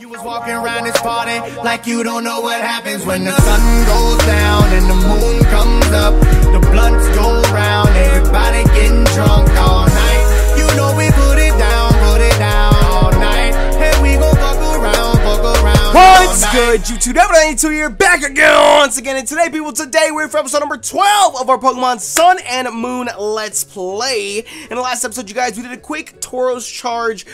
You was walking around this party like you don't know what happens when the sun goes down and the moon comes up. The blunts go round, everybody getting drunk all night. You know we put it down all night. Hey, we gon' fuck around What's good, YouTube? Nebby92 here, back again once again. And today, people, we're for episode number 12 of our Pokemon Sun and Moon Let's Play. In the last episode, you guys, we did a quick Tauros Charge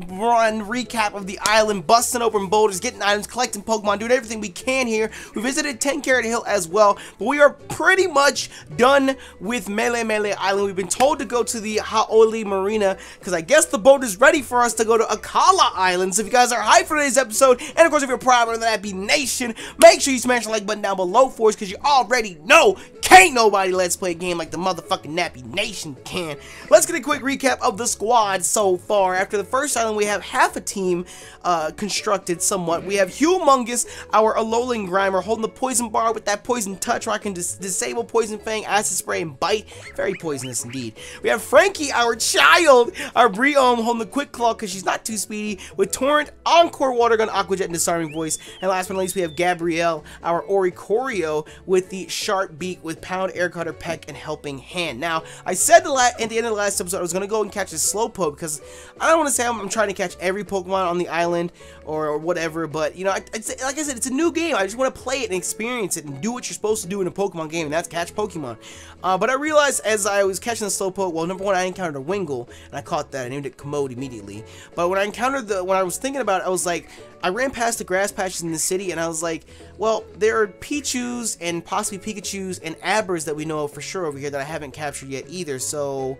recap of the island, busting open boulders, getting items, collecting Pokemon, doing everything we can here. We visited 10 Carat Hill as well, but we are pretty much done with Melemele Island. We've been told to go to the Hau'oli Marina, because I guess the boat is ready for us to go to Akala Islands. So if you guys are hyped for today's episode, and of course if you're proud of that be nation, make sure you smash the like button down below for us, because you already know, can't nobody let's play a game like the motherfucking Nappy Nation can. Let's get a quick recap of the squad so far. After the first island, we have half a team constructed somewhat. We have Humongous, our Alolan Grimer, holding the poison bar with that poison touch, where I can disable poison fang, acid spray, and bite. Very poisonous indeed. We have Frankie, our child, our Brionne, holding the quick claw because she's not too speedy, with Torrent, Encore, Water Gun, Aqua Jet, and Disarming Voice. And last but not least, we have Gabrielle, our Oricorio, with the sharp beak, with Pound, Air Cutter, Peck, and Helping Hand. Now, I said at the end of the last episode I was going to go and catch a Slowpoke, because I don't want to say I'm trying to catch every Pokemon on the island or whatever, but you know, like I said, it's a new game. I just want to play it and experience it and do what you're supposed to do in a Pokemon game, and that's catch Pokemon. But I realized as I was catching the Slowpoke, well, number one, I encountered a Wingull, and I caught that. I named it Commode immediately. But when I encountered when I was thinking about it, I was like, I ran past the grass patches in the city, and I was like, well, there are Pichus and possibly Pikachus and Abbas that we know of for sure over here that I haven't captured yet either, so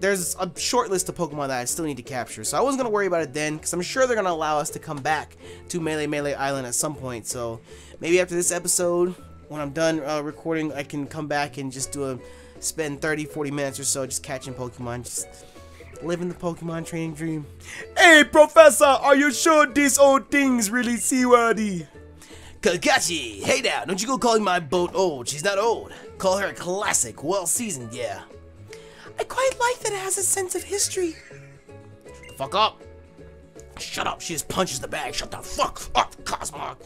there's a short list of Pokemon that I still need to capture. So I wasn't going to worry about it then, because I'm sure they're going to allow us to come back to Melemele Island at some point. So maybe after this episode, when I'm done recording, I can come back and just spend 30-40 minutes or so just catching Pokemon, just living the Pokemon training dream. Hey, Professor, are you sure this old thing's really seaworthy? Kakashi, hey now, don't you go calling my boat old. She's not old. Call her a classic, well-seasoned, yeah. I quite like that it has a sense of history. Shut the fuck up. Shut up, she just punches the bag. Shut the fuck up, Cosmog.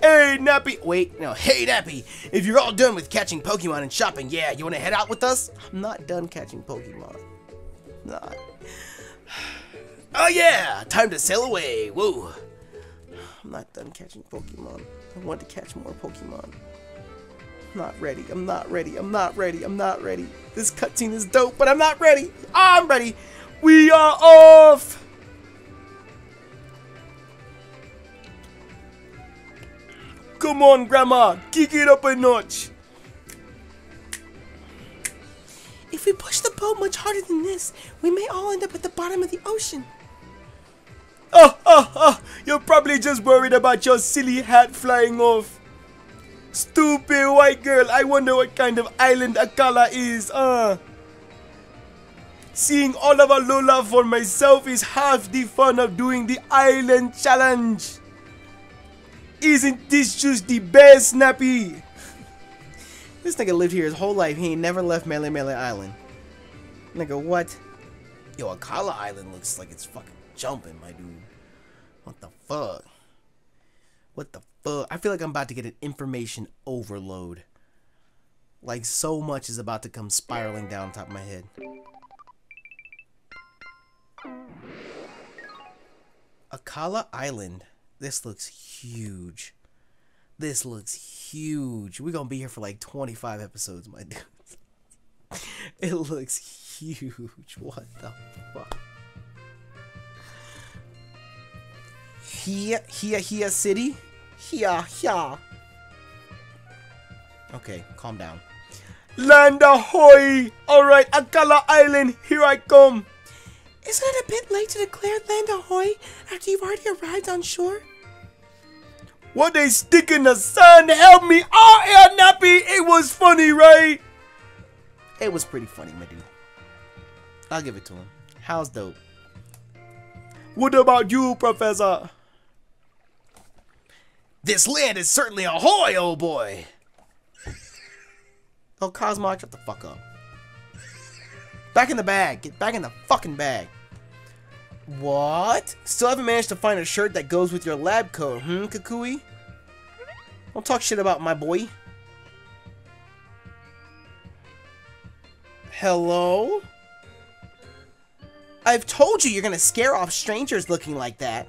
Hey, Nappy. Wait, no, hey, Nappy. If you're all done with catching Pokemon and shopping, yeah, you want to head out with us? I'm not done catching Pokemon. Nah. Oh, yeah, time to sail away. Woo. I'm not done catching Pokemon. I want to catch more Pokemon. I'm not ready. This cutscene is dope, but I'm not ready. I'm ready. We are off. Come on, Grandma, kick it up a notch. If we push the boat much harder than this, we may all end up at the bottom of the ocean. Oh, you're probably just worried about your silly hat flying off. Stupid white girl, I wonder what kind of island Akala is, Seeing all of Alola for myself is half the fun of doing the island challenge. Isn't this just the best, Nappy? This nigga lived here his whole life, he ain't never left Melemele Island. Nigga, what? Yo, Akala Island looks like it's fucking jumping, my dude. What the fuck? What the fuck? I feel like I'm about to get an information overload. Like, so much is about to come spiraling down on top of my head. Akala Island. This looks huge. This looks huge. We're gonna be here for like 25 episodes, my dude. It looks huge. What the fuck? Heahea City? Heahea. Okay, calm down. Land ahoy! Alright, Akala Island, here I come! Isn't it a bit late to declare land ahoy after you've already arrived on shore? What a stick in the sun! Help me! Oh, yeah, Nappy! It was funny, right? It was pretty funny, my dude. I'll give it to him. How's dope? What about you, Professor? This land is certainly ahoy, old boy! Oh, Cosmo, shut the fuck up. Back in the bag! Get back in the fucking bag! What? Still haven't managed to find a shirt that goes with your lab coat, Kukui? Don't talk shit about my boy. Hello? I've told you you're gonna scare off strangers looking like that.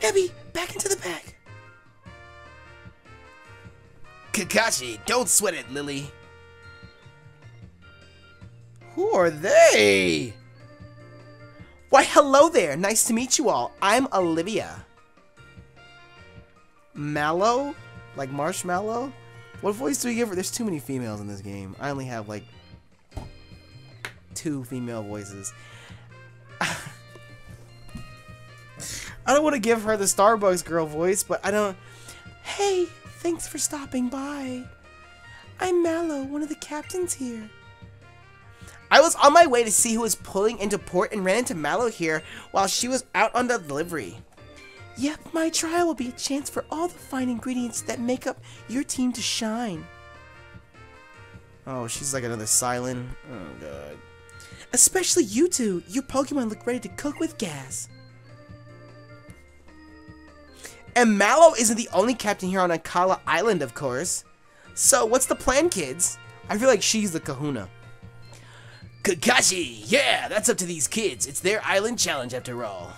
Nebby, back into the pack. Kakashi, don't sweat it, Lillie. Who are they? Why, hello there. Nice to meet you all. I'm Olivia. Mallow? Like marshmallow? What voice do we give her? There's too many females in this game. I only have like 2 female voices. I don't want to give her the Starbucks girl voice, but I don't... Hey, thanks for stopping by. I'm Mallow, one of the captains here. I was on my way to see who was pulling into port and ran into Mallow here while she was out on the delivery. Yep, my trial will be a chance for all the fine ingredients that make up your team to shine. Oh, she's like another Silent. Oh, God. Especially you two. Your Pokemon look ready to cook with gas. And Mallow isn't the only captain here on Akala Island, of course. So, what's the plan, kids? I feel like she's the kahuna. Kakashi! Yeah, that's up to these kids. It's their island challenge after all.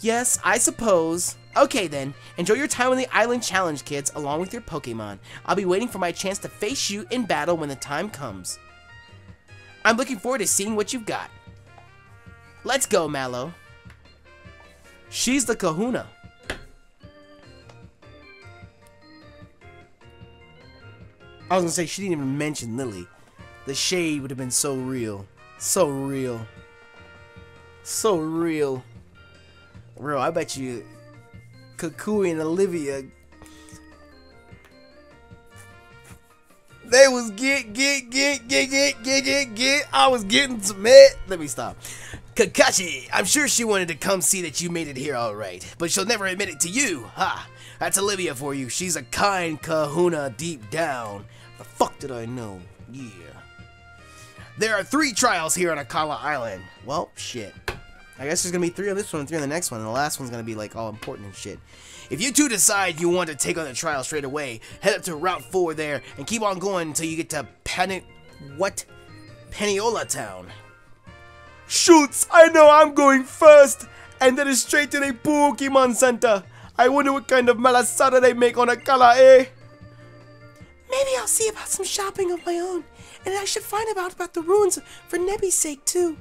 Yes, I suppose. Okay then, enjoy your time on the island challenge, kids, along with your Pokemon. I'll be waiting for my chance to face you in battle when the time comes. I'm looking forward to seeing what you've got. Let's go, Mallow. She's the kahuna. I was gonna say, she didn't even mention Lillie. The shade would have been so real. So real. So real. Bro, I bet you Kukui and Olivia, they was get. I was getting some it. Let me stop. Kakashi, I'm sure she wanted to come see that you made it here all right, but she'll never admit it to you. Ha, that's Olivia for you. She's a kind kahuna deep down. The fuck did I know? Yeah. There are 3 trials here on Akala Island. Well, shit. I guess there's gonna be 3 on this one and 3 on the next one, and the last one's gonna be like all important and shit. If you two decide you want to take on the trial straight away, head up to Route 4 there and keep on going until you get to Paniola Town. Shoots! I know I'm going first, and that is straight to the Pokemon Center. I wonder what kind of malasada they make on Akala, eh? Maybe I'll see about some shopping of my own. And I should find out about the ruins for Nebby's sake, too.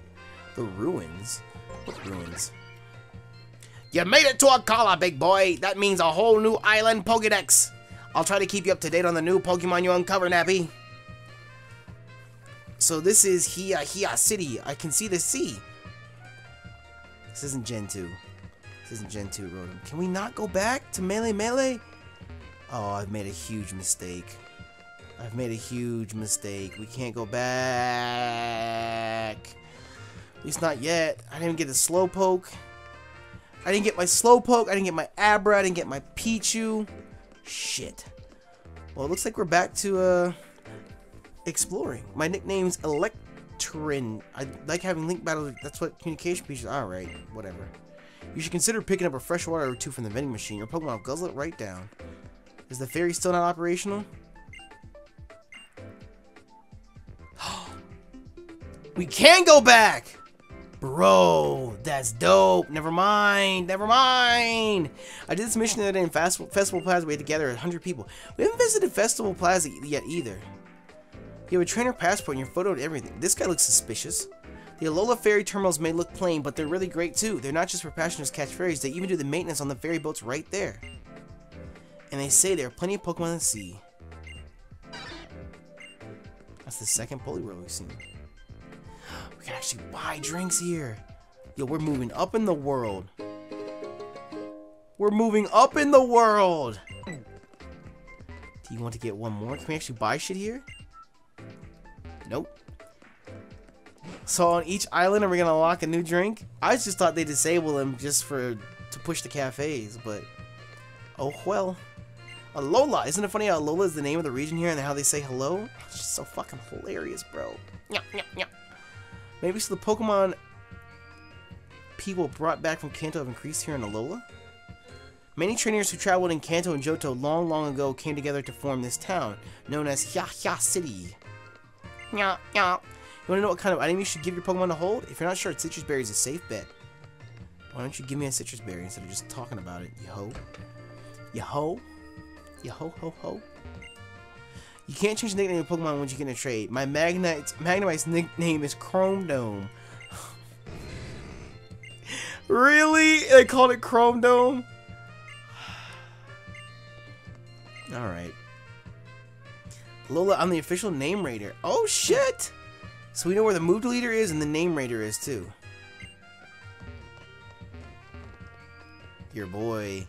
The ruins? What ruins? You made it to Akala, big boy. That means a whole new island Pokedex. I'll try to keep you up to date on the new Pokemon you uncover, Nebby. So this is Heahea City. I can see the sea. This isn't Gen 2. This isn't Gen 2, Rotom. Can we not go back to Melemele? Oh, I've made a huge mistake. I've made a huge mistake. We can't go back. At least not yet. I didn't get a Slowpoke. I didn't get my Slowpoke. I didn't get my Abra. I didn't get my Pichu. Shit. Well, it looks like we're back to exploring. My nickname's Electrin. I like having Link Battle. That's what communication pieces are. Alright, whatever. You should consider picking up a freshwater or 2 from the vending machine. Your Pokemon will guzzle it right down. Is the ferry still not operational? We can go back! Bro, that's dope. Never mind, never mind. I did this mission the other day in Festival Plaza. We had to gather 100 people. We haven't visited Festival Plaza yet either. You have a trainer passport and your photo and everything. This guy looks suspicious. The Alola ferry terminals may look plain, but they're really great too. They're not just for passengers to catch ferries. They even do the maintenance on the ferry boats right there. And they say there are plenty of Pokemon to see. That's the second Poliwhirl we've seen. We can actually buy drinks here. Yo, we're moving up in the world. We're moving up in the world. Do you want to get one more? Can we actually buy shit here? Nope. So on each island, are we gonna lock a new drink? I just thought they disable them just to push the cafes, but oh well. Alola, isn't it funny how Alola is the name of the region here and how they say hello? It's just so fucking hilarious, bro. Maybe it's the Pokemon people brought back from Kanto have increased here in Alola. Many trainers who traveled in Kanto and Johto long ago came together to form this town, known as Heahea City. You wanna know what kind of item you should give your Pokemon to hold? If you're not sure, citrus berry is a safe bet. Why don't you give me a citrus berry instead of just talking about it, you ho? You ho? You ho ho ho? You can't change the nickname of Pokemon once you get in a trade. My Magnemite's nickname is Chrome Dome. Really? They called it Chrome Dome? Alright. Lola, I'm the official name raider. Oh shit! So we know where the mood leader is and the name raider is too. Your boy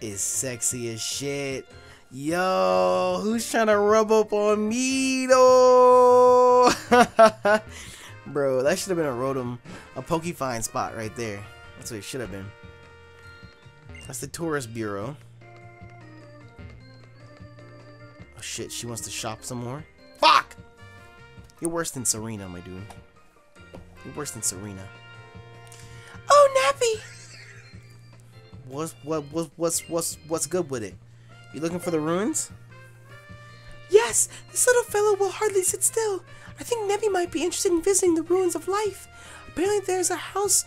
is sexy as shit. Yo, who's trying to rub up on me though? Bro, that should have been a Rotom, a Pokefine spot right there. That's what it should have been. That's the tourist bureau. Oh shit, she wants to shop some more. Fuck! You're worse than Serena, my dude. You're worse than Serena. Oh, Nappy! What's good with it? You looking for the ruins? Yes, this little fellow will hardly sit still. I think Nebby might be interested in visiting the ruins of life. Apparently there's a house...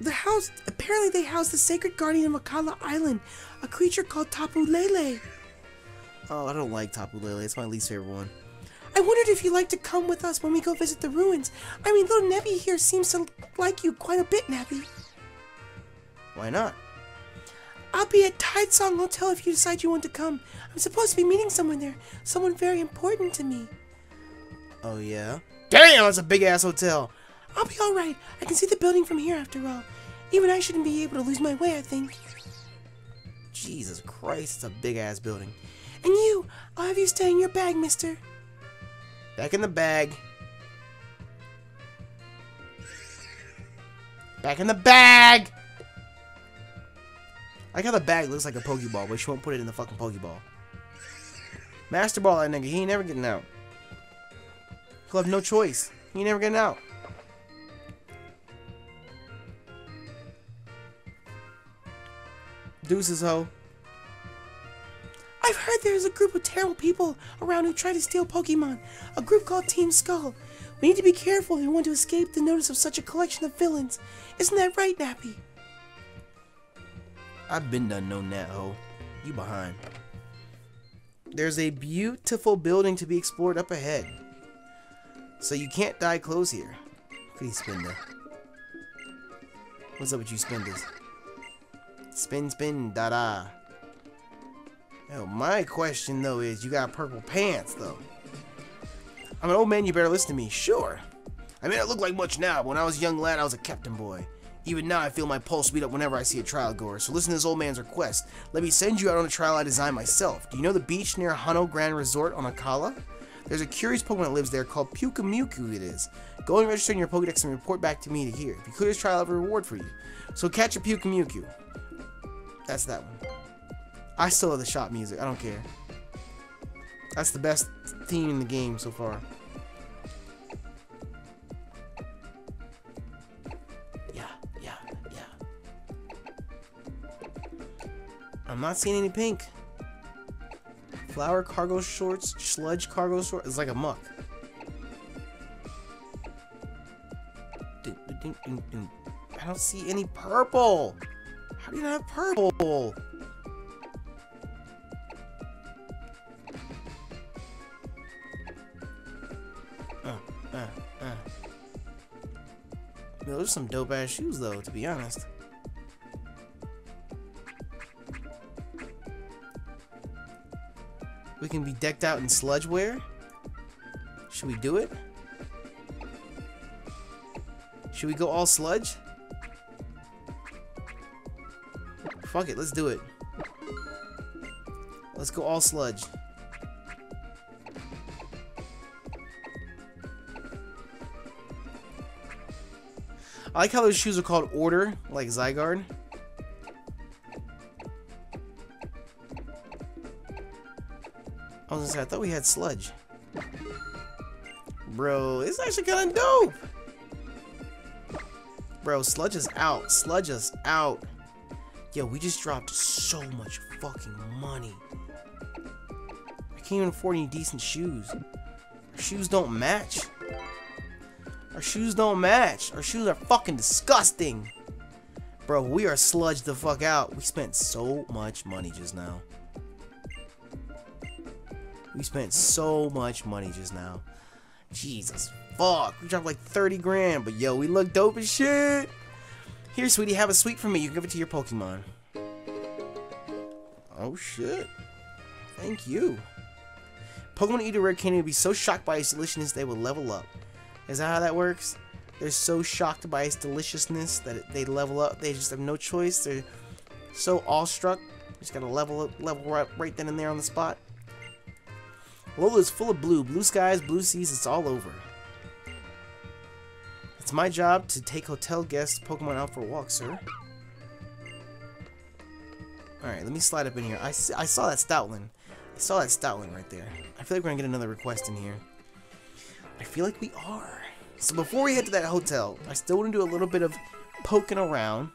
Apparently they house the sacred guardian of Akala Island, a creature called Tapu Lele. Oh, I don't like Tapu Lele. It's my least favorite one. I wondered if you'd like to come with us when we go visit the ruins. I mean, little Nebby here seems to like you quite a bit, Nebby. Why not? I'll be at Tidesong Hotel if you decide you want to come. I'm supposed to be meeting someone there. Someone very important to me. Oh, yeah? Damn, that's a big-ass hotel. I'll be all right. I can see the building from here, after all. Even I shouldn't be able to lose my way, I think. Jesus Christ, it's a big-ass building. And you, I'll have you stay in your bag, mister. Back in the bag. Back in the bag! I like how the bag looks like a Pokeball, but she won't put it in the fucking Pokeball. Master Ball, that nigga. He ain't never getting out. He'll have no choice. He ain't never getting out. Deuces, ho. I've heard there's a group of terrible people around who try to steal Pokemon. A group called Team Skull. We need to be careful if we want to escape the notice of such a collection of villains. Isn't that right, Nappy? I've been done known that, ho. You behind. There's a beautiful building to be explored up ahead. So you can't dye clothes here. Please, Spinda. What's up with you, Spindas? Spin, spin, da-da. Yo, my question, though, is you got purple pants, though. I'm an old man, you better listen to me. Sure. I mean, I look like much now, but when I was a young lad, I was a captain boy. Even now, I feel my pulse speed up whenever I see a trial goer, so listen to this old man's request. Let me send you out on a trial I designed myself. Do you know the beach near Hano Grand Resort on Akala? There's a curious Pokemon that lives there called Pyukumuku, it is. Go and register in your Pokedex and report back to me to hear. If you clear this trial, I'll have a reward for you. So catch a Pyukumuku. That's that one. I still love the shop music. I don't care. That's the best theme in the game so far. I'm not seeing any pink. Flower cargo shorts, sludge cargo shorts. It's like a muck. I don't see any purple. How do you not have purple? Those are some dope ass shoes though, to be honest. We can be decked out in sludge wear. Should we do it? Should we go all sludge? Fuck it, let's do it. Let's go all sludge. I like how those shoes are called Order, like Zygarde. I was gonna say, I thought we had sludge. Bro, it's actually kind of dope. Bro, Sludge is out. Sludge is out. Yo, we just dropped so much fucking money. I can't even afford any decent shoes. Our shoes don't match. Our shoes don't match. Our shoes are fucking disgusting. Bro, we are sludged the fuck out. We spent so much money just now. We spent so much money just now. Jesus fuck. We dropped like 30 grand, but yo, we look dope as shit. Here, sweetie, have a sweet for me. You can give it to your Pokemon. Oh, shit. Thank you. Pokemon eat a rare candy would be so shocked by its deliciousness they would level up. Is that how that works? They're so shocked by its deliciousness that they level up. They just have no choice. They're so awestruck. Just gotta level up, level up right then and there on the spot. Lola's full of blue. Blue skies, blue seas, it's all over. It's my job to take hotel guests Pokemon out for a walk, sir. Alright, let me slide up in here. I saw that Stoutland. I saw that Stoutland right there. I feel like we're gonna get another request in here. I feel like we are. So before we head to that hotel, I still want to do a little bit of poking around.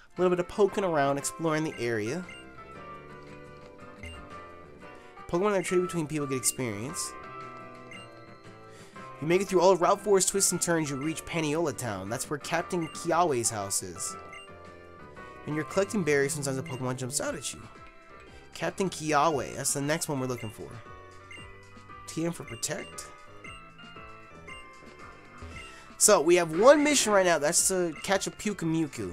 A little bit of poking around, exploring the area. Pokemon that are traded between people get experience. You make it through all of Route 4's twists and turns, you reach Paniola Town. That's where Captain Kiawe's house is. When you're collecting berries, sometimes a Pokemon jumps out at you. Captain Kiawe, that's the next one we're looking for. TM for Protect. So, we have one mission right now, that's to catch a Pyukumuku.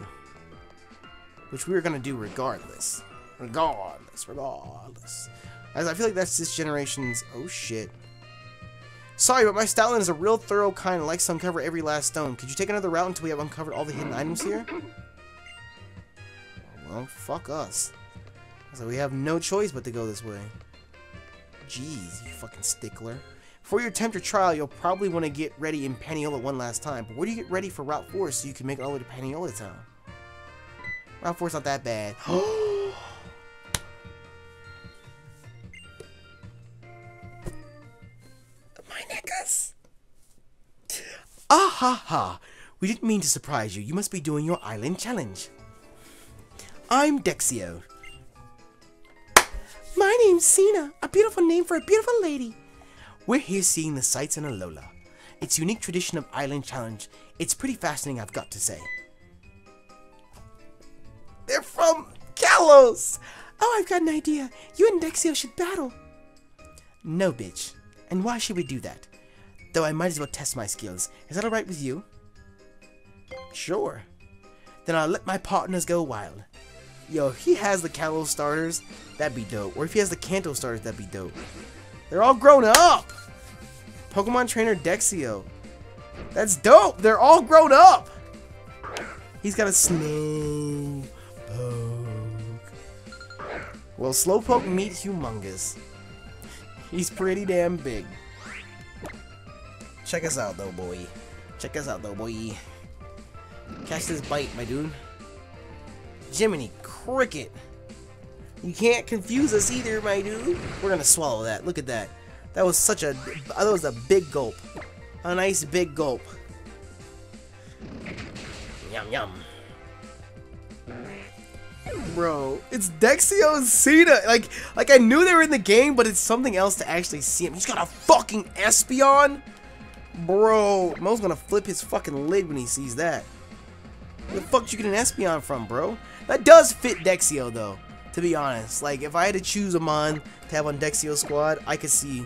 Which we're gonna do regardless. Regardless. As I feel like that's this generation's... Oh, shit. Sorry, but my Stoutland is a real thorough kind and likes to uncover every last stone. Could you take another route until we have uncovered all the hidden items here? Well, fuck us. So we have no choice but to go this way. Jeez, you fucking stickler. Before you attempt your trial, you'll probably want to get ready in Paniola one last time. But where do you get ready for Route 4 so you can make it all the way to Paniola Town? Route 4's not that bad. Ah ha ha! We didn't mean to surprise you. You must be doing your island challenge. I'm Dexio. My name's Sina, a beautiful name for a beautiful lady. We're here seeing the sights in Alola. It's unique tradition of island challenge. It's pretty fascinating, I've got to say. They're from Kalos! Oh, I've got an idea. You and Dexio should battle. No, bitch. And why should we do that? Though I might as well test my skills. Is that alright with you? Sure. Then I'll let my partners go wild. Yo, if he has the Kalos starters, that'd be dope. Or if he has the Kanto starters, that'd be dope. They're all grown up! Pokemon Trainer Dexio. That's dope! They're all grown up! He's got a Slowpoke. Well, Slowpoke meet Humongous. He's pretty damn big. Check us out, though, boy. Check us out, though, boy. Catch this bite, my dude. Jiminy Cricket. You can't confuse us either, my dude. We're gonna swallow that. Look at that. That was such a... That was a big gulp. A nice big gulp. Yum, yum. Bro, it's Dexio and Sina. Like I knew they were in the game, but it's something else to actually see him. He's got a fucking Espeon. Bro, Mo's gonna flip his fucking lid when he sees that. Where the fuck did you get an Espeon from, bro? That does fit Dexio, though, to be honest. Like, if I had to choose a mon to have on Dexio's squad, I could see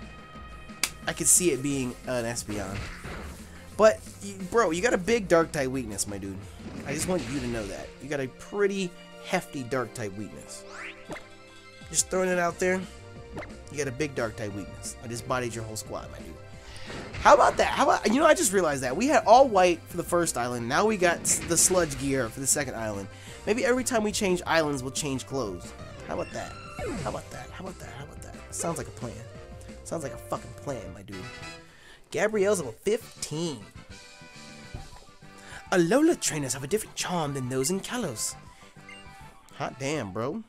it being an Espeon. But, bro, you got a big Dark-type weakness, my dude. I just want you to know that. You got a pretty hefty Dark-type weakness. Just throwing it out there. You got a big Dark-type weakness. I just bodied your whole squad, my dude. How about that? How about, you know, I just realized that. We had all white for the first island. Now we got the sludge gear for the second island. Maybe every time we change islands, we'll change clothes. How about that? How about that? How about that? How about that? Sounds like a plan. Sounds like a fucking plan, my dude. Gabrielle's level 15. Alola trainers have a different charm than those in Kalos. Hot damn, bro.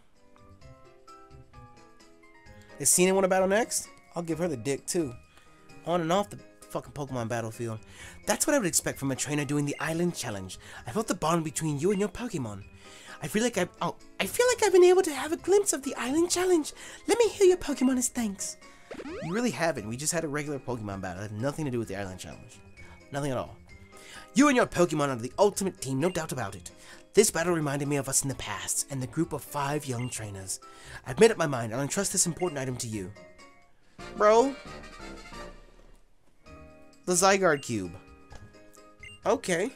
Is Sina want to battle next? I'll give her the dick, too. On and off the fucking Pokemon battlefield. That's what I would expect from a trainer doing the island challenge. I felt the bond between you and your Pokemon. I feel like I've been able to have a glimpse of the island challenge. Let me hear your Pokemon as thanks. You really haven't. We just had a regular Pokemon battle. It had nothing to do with the island challenge. Nothing at all. You and your Pokemon are the ultimate team, no doubt about it. This battle reminded me of us in the past, and the group of 5 young trainers. I've made up my mind, I'll entrust this important item to you. Bro? The Zygarde Cube. Okay.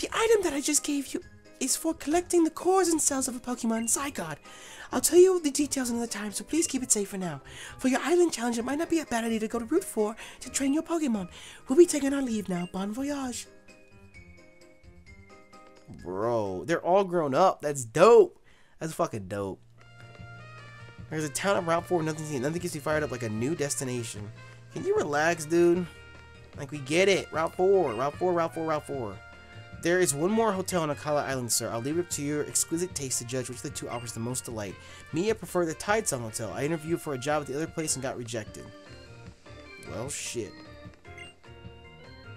The item that I just gave you is for collecting the cores and cells of a Pokemon, Zygarde. I'll tell you the details another time, so please keep it safe for now. For your island challenge, it might not be a bad idea to go to Route 4 to train your Pokemon. We'll be taking our leave now. Bon voyage. Bro, they're all grown up. That's dope. That's fucking dope. There's a town on Route 4, nothing gets you fired up like a new destination. Can you relax, dude? Like, we get it. Route 4, Route 4, Route 4, Route 4. There is one more hotel on Akala Island, sir. I'll leave it up to your exquisite taste to judge which of the two offers the most delight. Me, I prefer the Tidesong Hotel. I interviewed for a job at the other place and got rejected. Well, shit.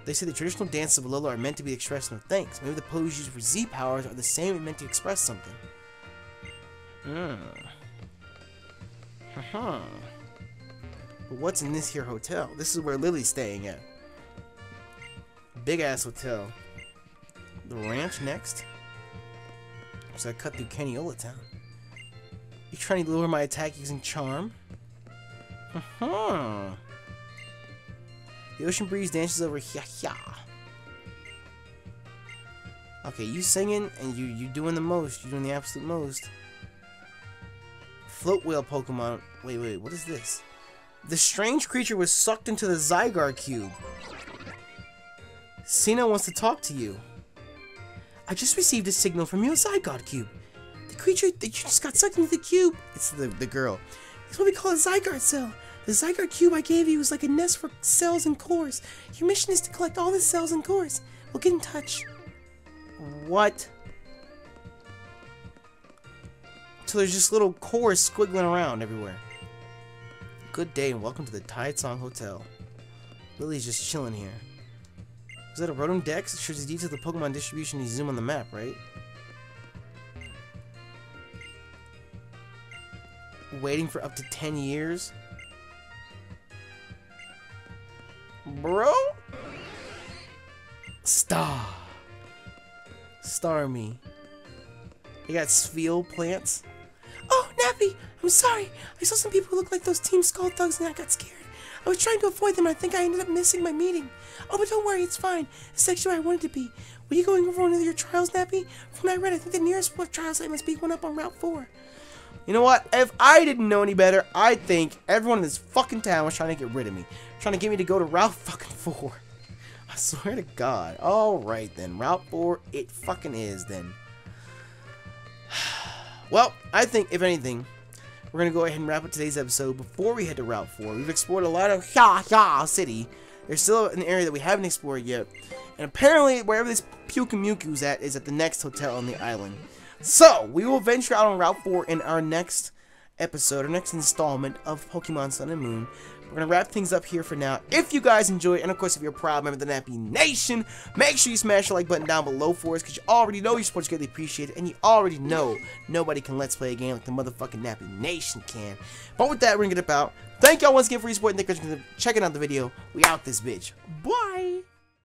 They say the traditional dances of Alola are meant to be the expression of thanks. Maybe the pose used for Z powers are the same and meant to express something. But what's in this here hotel? This is where Lily's staying at. Big ass hotel. The ranch next. So I cut through Paniola Town. You're trying to lure my attack using charm? The ocean breeze dances over Heahea. Okay, you singing and you doing the most. You're doing the absolute most. Float whale Pokemon. Wait, what is this? The strange creature was sucked into the Zygarde Cube. Sina wants to talk to you. I just received a signal from your Zygarde Cube. The creature that you just got sucked into the cube. It's the girl. It's what we call a Zygarde Cell. The Zygarde Cube I gave you is like a nest for cells and cores. Your mission is to collect all the cells and cores. We'll get in touch. What? So there's just little cores squiggling around everywhere. Good day and welcome to the Tidesong Hotel. Lily's just chilling here. Is that a Rotom Dex? It shows the details of the Pokemon distribution and you zoom on the map, right? Waiting for up to 10 years? Bro? Star me. They got Spheal plants. Oh, Nebby! I'm sorry! I saw some people who look like those Team Skull thugs and I got scared. I was trying to avoid them and I think I ended up missing my meeting. Oh, but don't worry, it's fine. It's actually where I wanted to be. Were you going over one of your trials, Nebby? From what I read, I think the nearest trial site must be one up on Route 4. You know what? If I didn't know any better, I think everyone in this fucking town was trying to get rid of me. Trying to get me to go to Route fucking 4. I swear to God. Alright then. Route 4 it fucking is then. Well, I think, if anything, we're going to go ahead and wrap up today's episode before we head to Route 4. We've explored a lot of Heahea City. There's still an area that we haven't explored yet. And apparently, wherever this Pyukumuku's at is at the next hotel on the island. So, we will venture out on Route 4 in our next episode, our next installment of Pokemon Sun and Moon. We're going to wrap things up here for now. If you guys enjoyed, and of course if you're a proud member of the Nappy Nation, make sure you smash the like button down below for us, because you already know your support's greatly appreciated, and you already know nobody can let's play a game like the motherfucking Nappy Nation can. But with that, we're going to get up out. Thank y'all once again for your support, and thank you for checking out the video. We out this bitch. Bye!